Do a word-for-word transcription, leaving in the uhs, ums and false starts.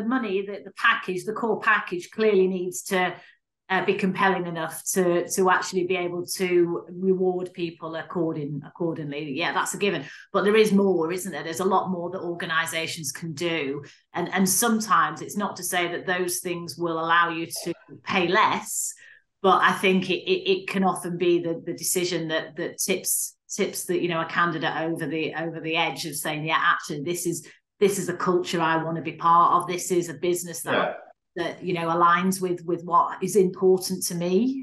the money, that the package, the core package clearly needs to uh, be compelling enough to to actually be able to reward people according accordingly. Yeah, that's a given. But there is more, isn't there? There's a lot more that organisations can do. And, and sometimes it's not to say that those things will allow you to pay less, but I think it it, it can often be the, the decision that that tips tips that, you know, a candidate over the over the edge of saying, yeah, actually, this is this is a culture I want to be part of. This is a business that, yeah. that you know, aligns with with what is important to me.